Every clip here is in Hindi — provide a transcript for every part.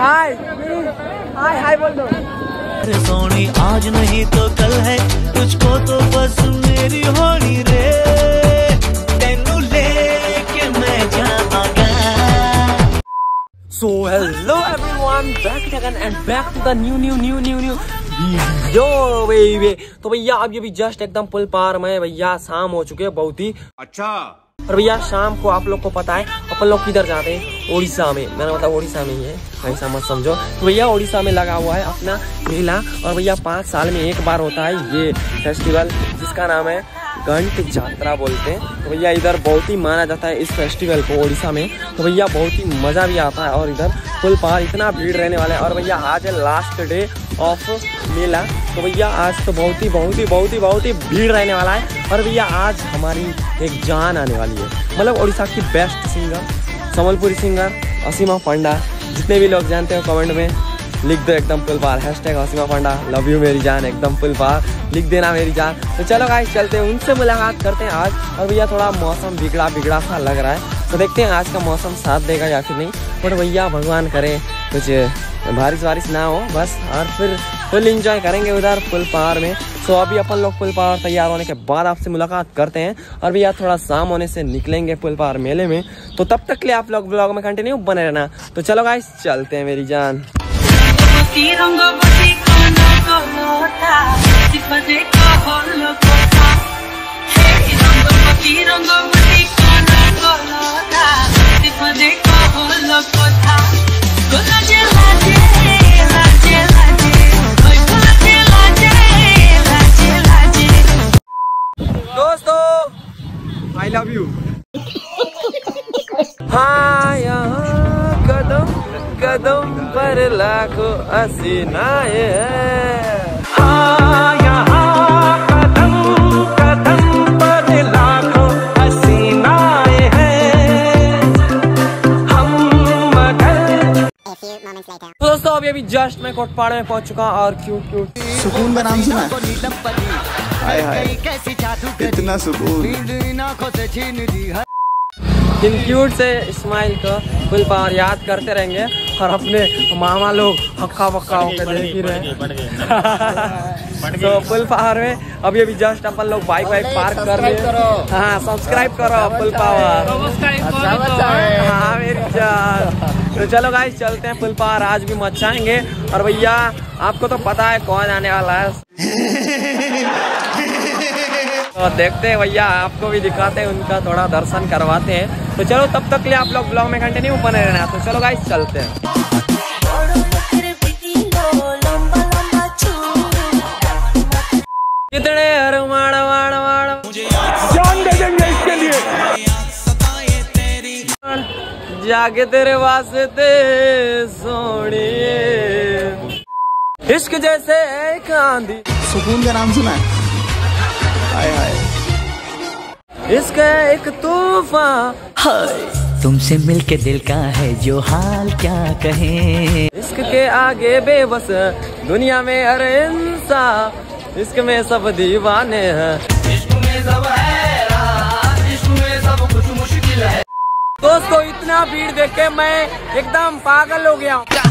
हाय हाय हाय बोल दो। सोनी आज नहीं तो कल है, तुझको तो बस मेरी होनी रे, तेनू लेके मैं जावांगा। So hello everyone, back again and back to the new new new new new yo baby. तो भैया अब ये भी जस्ट एकदम पुल पार में भैया शाम हो चुके हैं बहुत ही अच्छा। और भैया शाम को आप लोग को पता है अपन लोग किधर जाते हैं, उड़ीसा में। मेरा मतलब उड़ीसा में ही है, ऐसा मत समझो। तो भैया उड़ीसा में लगा हुआ है अपना मेला, और भैया 5 साल में एक बार होता है ये फेस्टिवल जिसका नाम है घंट जात्रा बोलते हैं। तो भैया इधर बहुत ही माना जाता है इस फेस्टिवल को उड़ीसा में। तो भैया बहुत ही मज़ा भी आता है, और इधर पुल पार इतना भीड़ रहने वाला है। और भैया आज है लास्ट डे ऑफ मेला, तो भैया आज तो बहुत ही भीड़ रहने वाला है। और भैया आज हमारी एक जान आने वाली है, मतलब उड़ीसा की best singer, Sambalpuri singer Asima Panda. जितने भी लोग जानते हो कमेंट में लिख दो एकदम पुल पार, hashtag Asima Panda, love you मेरी जान, एकदम पुल पार लिख देना मेरी जान। तो चलो गाइस चलते हैं, उनसे मुलाकात करते हैं आज। और भैया थोड़ा मौसम बिगड़ा सा लग रहा है, तो देखते हैं आज का मौसम साथ देगा या फिर नहीं। पर भैया भगवान करे कुछ बारिश वारिश ना हो बस, और फिर फुल इंजॉय करेंगे उधर पुल पार में। सो अभी अपन लोग पुल पार तैयार होने के बाद आपसे मुलाकात करते हैं। और भैया थोड़ा शाम होने से निकलेंगे पुल पार मेले में, तो तब तक के लिए आप लोग ब्लॉग में कंटिन्यू बने रहना। तो चलो गाइस चलते हैं मेरी जान। दोस्तों आई लव यू। हाँ यहाँ कदम कदम पर लाखों असीनाएं हैं। हाँ यहाँ कदम कदम पर लाखों असीनाएं हैं हम मगर। दोस्तों अभी जस्ट मैं कोटपाड़ में पहुंच चुका, और क्यूट सुकून का नाम सुना है। हाय हाय इतना सुकून। इन क्यूट से स्माइल को पुल पार याद करते रहेंगे, और अपने मामा लोग हक्का बक्का होकर देख ही रहे। तो पुल पार में अभी अभी जस्ट अपन लोग बाइक वाइक पार्क कर रहे हैं। हाँ सब्सक्राइब करो पुल पार। हाँ मेरी जान। तो चलो गाइस चलते हैं पुल पार, आज भी मचाएंगे। और भैया आपको तो पता है कौन आने वाला है, तो देखते हैं भैया आपको भी दिखाते हैं, उनका थोड़ा दर्शन करवाते हैं। तो चलो तब तक के लिए आप लोग ब्लॉग में कंटिन्यू बने रहना। तो चलो गाइस चलते हैं। कितने जान दे देंगे इसके लिए, जाके तेरे वास्ते सोनिए इश्क जैसे एक आंधी। सुकून का नाम सुना है। हाय हाय इसका एक तोहफा। हाय तुमसे मिलके दिल का है जो हाल क्या कहें, इसके आगे बेबस दुनिया में हर इंसान, इसके में सब दीवाने हैं, इश्क में सब हैरान, इश्क में सब कुछ मुश्किल है। दोस्तों इतना भीड़ देख के मैं एकदम पागल हो गया हूँ।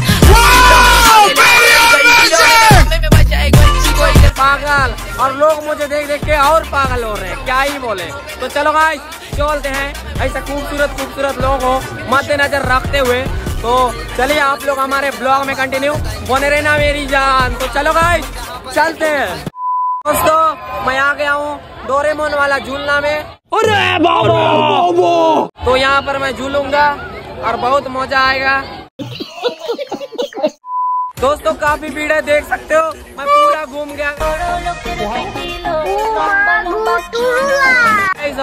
पागल, और लोग मुझे देख देख के और पागल हो रहे हैं, क्या ही बोले। तो चलो गाइस चलते हैं, ऐसा खूबसूरत खूबसूरत लोग हो मद्देनजर रखते हुए। तो चलिए आप लोग हमारे ब्लॉग में कंटिन्यू बने रहना मेरी जान। तो चलो गाइस चलते हैं। दोस्तों मैं आ गया हूँ डोरेमोन वाला झूलना में। अरे बाबा तो यहाँ पर मैं झूलूंगा और बहुत मजा आएगा। दोस्तों काफी भीड़ है, देख सकते हो मैं पूरा घूम गया,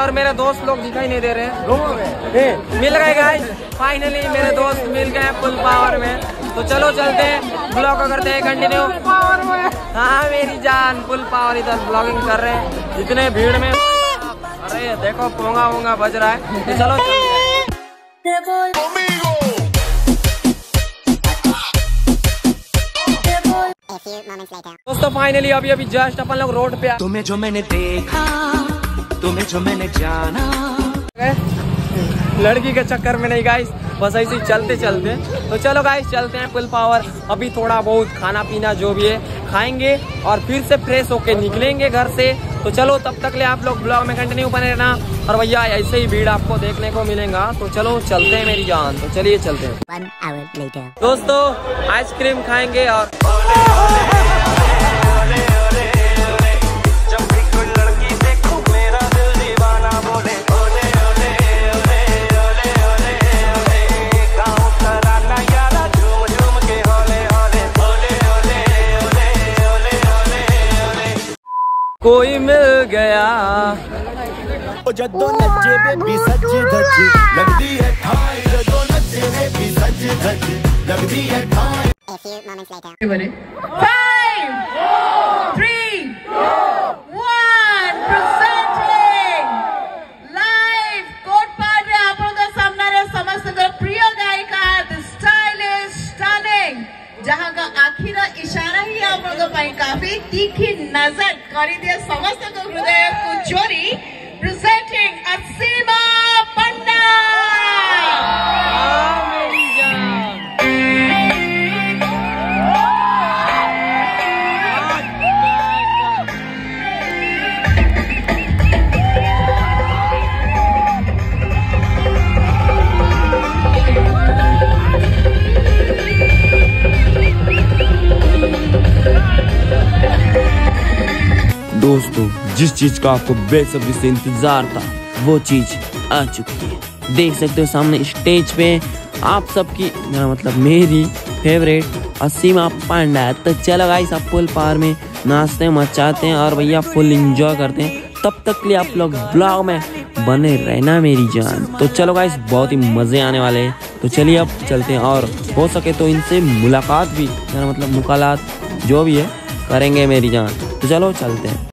और मेरे दोस्त लोग दिखाई नहीं दे रहे हैं। मिल गए गाइस, फाइनली मेरे दोस्त मिल गए पुल पावर में। तो चलो चलते हैं, ब्लॉग करते हैं कंटिन्यू। हाँ मेरी जान पुल पावर इधर ब्लॉगिंग कर रहे हैं इतने भीड़ में। अरे देखो पोंगा वोंगा बज रहा है। तो चलो चलते। दोस्तों फाइनली अभी अभी जस्ट अपन लोग रोड पे। तुम्हें जो मैंने देखा, तुम्हें जो मैंने जाना, लड़की के चक्कर में नहीं गाइस, बस ऐसे ही चलते चलते। तो चलो गाइस चलते हैं फुल पावर, अभी थोड़ा बहुत खाना पीना जो भी है खाएंगे और फिर से फ्रेश होके निकलेंगे घर से। तो चलो तब तक ले आप लोग ब्लॉग में कंटिन्यू बने रहना और भैया ऐसे ही भीड़ आपको देखने को मिलेगा। तो चलो चलते हैं मेरी जान, तो चलिए चलते हैं दोस्तों, आइसक्रीम खाएंगे और कोई मिल गया जहाँ का आखिरा इशारा ही आप लोगों पाई काफी तीखी नजर करी दिया समस्त को हृदय को जोरी। प्रेजेंटिंग असीमा पांडा। दोस्तों जिस चीज का आपको बेसब्री से इंतजार था वो चीज आ चुकी है, देख सकते हो सामने स्टेज पे आप सबकी मतलब मेरी फेवरेट असीमा पांडा। तो चलो गाइस आप फुल पार में नाचते मचाते हैं और भैया फुल एंजॉय करते हैं। तब तक के लिए आप लोग ब्लॉग में बने रहना मेरी जान। तो चलो गाइस बहुत ही मजे आने वाले हैं। तो चलिए अब चलते हैं और हो सके तो इनसे मुलाकात भी मतलब मुलाकात जो भी है करेंगे मेरी जान। तो चलो चलते हैं।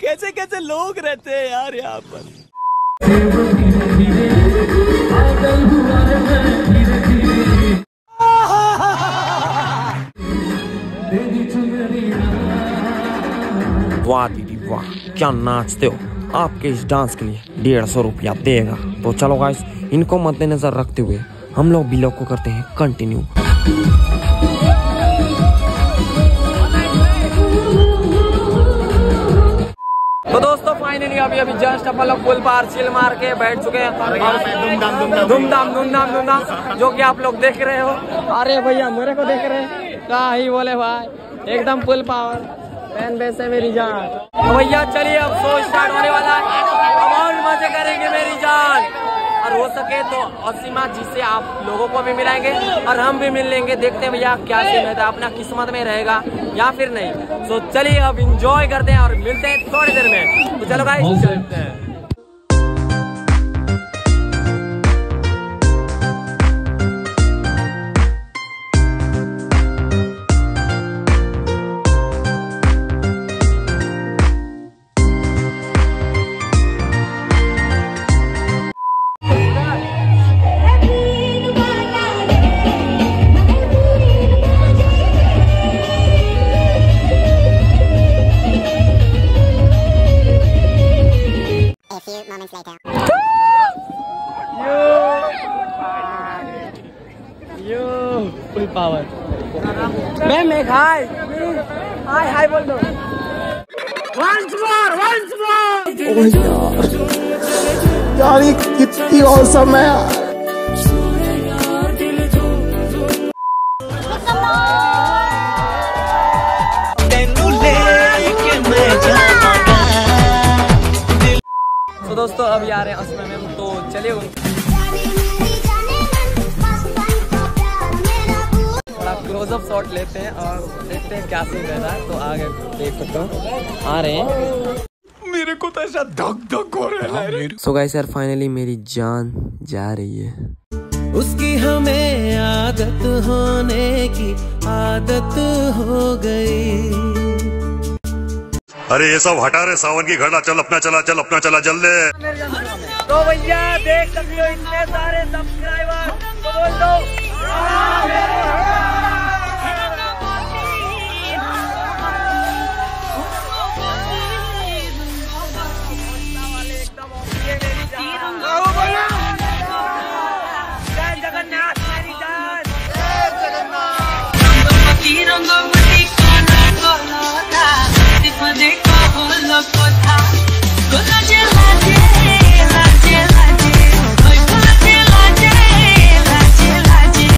कैसे कैसे लोग रहते हैं यार यहाँ पर। वाह दीदी वाह क्या नाचते हो, आपके इस डांस के लिए 150 रुपया देगा। तो चलो गाइस इनको मद्देनजर रखते हुए हम लोग ब्लॉग को करते हैं कंटिन्यू। तो दोस्तों फाइनली अभी अभी जस्ट अपन लोग फुल पार चिल मार के बैठ चुके हैं धूमधाम, जो कि आप लोग देख रहे हो। अरे भैया मेरे को देख रहे हैं क्या ही बोले भाई, एकदम फुल पावर फैन बेस है मेरी जान। भैया चलिए अब शो स्टार्ट होने वाला है, अमाउंट मजे करेंगे मेरी जान और हो सके तो असीमा जी से आप लोगों को भी मिलाएंगे और हम भी मिल लेंगे। देखते हैं भैया क्या सीन है, अपना किस्मत में रहेगा या फिर नहीं। तो चलिए अब इंजॉय करते हैं और मिलते हैं थोड़ी देर में। तो चलो गाइस चलते हैं। कोई पावर। मैम एक हाय हाय हाय बोल दो। यार ये कितनी औसम है यार। तो दोस्तों अब आ रहे हैं असम में, तो चले थोड़ा क्लोजअप शॉट लेते हैं और देखते हैं क्या सीन रह रहा है। तो आगे देख सकते हो आ रहे हैं। मेरे को तो ऐसा धक धक हो रहा है। सो गाइस यार फाइनली मेरी जान जा रही है। उसकी हमें आदत होने की आदत हो गई। अरे ये सब हटा रहे सावन की घड़ा। चल अपना चला, चल अपना चला जल्दी। तो भैया देख सकते हो इतने सारे सब्सक्राइबर, बोल दो